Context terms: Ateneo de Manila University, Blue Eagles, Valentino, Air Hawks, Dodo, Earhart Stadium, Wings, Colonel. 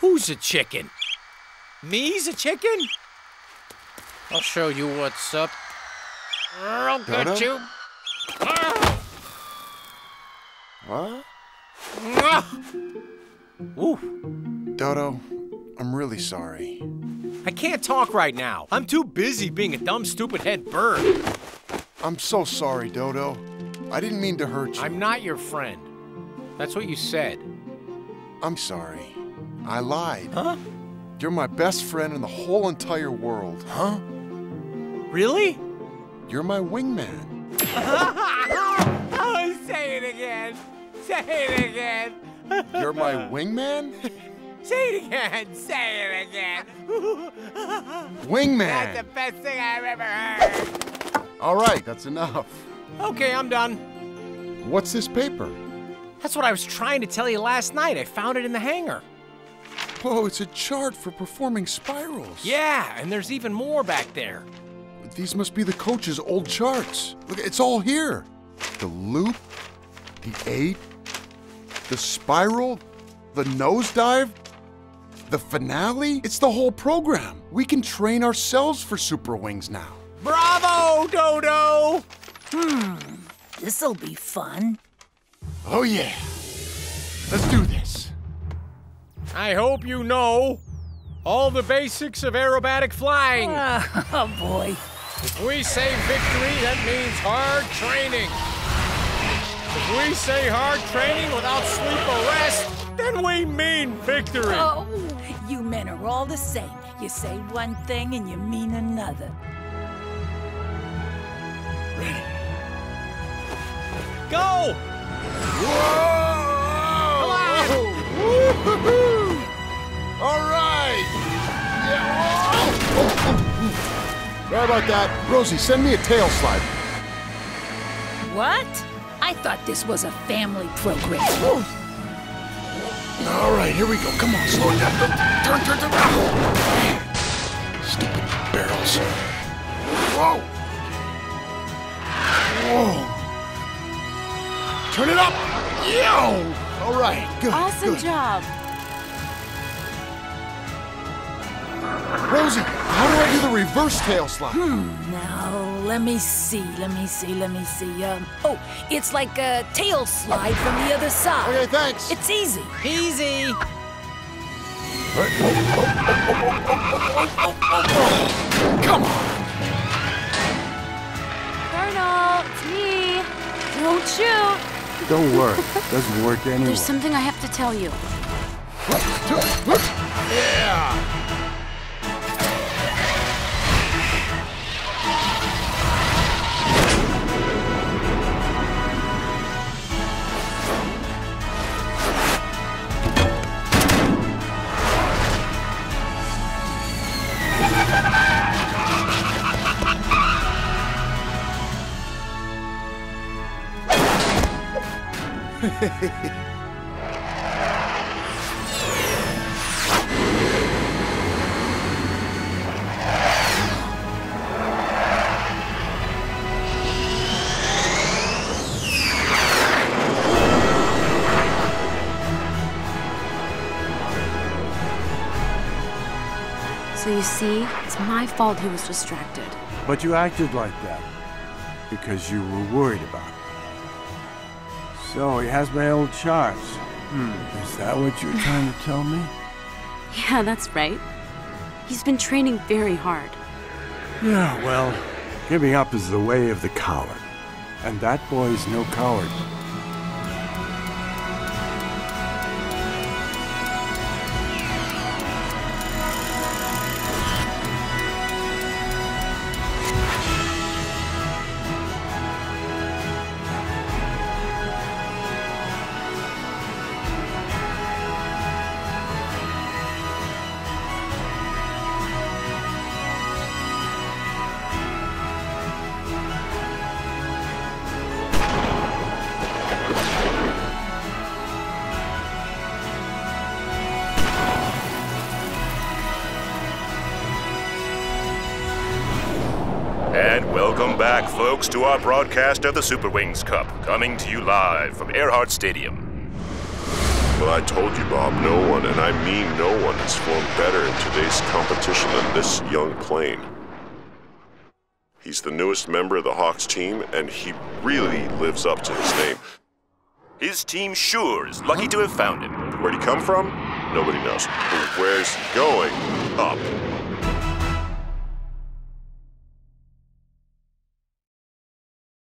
Who's a chicken? Me's a chicken? I'll show you what's up. I'll cut you. What? Ooh. Dodo, I'm really sorry. I can't talk right now. I'm too busy being a dumb, stupid head bird. I'm so sorry, Dodo. I didn't mean to hurt you. I'm not your friend. That's what you said. I'm sorry. I lied. Huh? You're my best friend in the whole entire world. Huh? Really? You're my wingman. Oh, say it again. Say it again. You're my wingman? Say it again. Say it again. Wingman. That's the best thing I've ever heard. All right, that's enough. Okay, I'm done. What's this paper? That's what I was trying to tell you last night. I found it in the hangar. Whoa, it's a chart for performing spirals. Yeah, and there's even more back there. These must be the coach's old charts. Look, it's all here. The loop, the 8, the spiral, the nosedive, the finale. It's the whole program. We can train ourselves for Super Wings now. Bravo, Dodo! This'll be fun. Oh yeah, let's do this. I hope you know all the basics of aerobatic flying. Oh boy. If we say victory, that means hard training. If we say hard training without sleep or rest, then we mean victory. Oh, you men are all the same. You say one thing and you mean another. Ready? Go! Whoa! Woo-hoo-hoo! All right! Yeah. Oh. Oh. Sorry about that. Rosie, send me a tail slide. What? I thought this was a family program. Oh. All right, here we go. Come on, slow it down. Turn. Stupid barrels. Whoa! Whoa! Turn it up! Yo! All right, good. Awesome job. Rosie, how do I do the reverse tail slide? Now, let me see. Oh, it's like a tail slide from the other side. Okay, thanks. It's easy. Easy. Come on. Colonel, it's me. Don't shoot. Don't worry, it doesn't work anyway. There's something I have to tell you. So you see, it's my fault he was distracted. But you acted like that because you were worried about it. So, he has my old charts. Is that what you're trying to tell me? Yeah, that's right. He's been training very hard. Yeah, well, giving up is the way of the coward. And that boy's no coward. Folks, to our broadcast of the Super Wings Cup, coming to you live from Earhart Stadium. Well, I told you, Bob, no one, and I mean no one, has flown better in today's competition than this young plane. He's the newest member of the Hawks team, and he really lives up to his name. His team sure is lucky to have found him. Where'd he come from? Nobody knows. But where's he going? Up.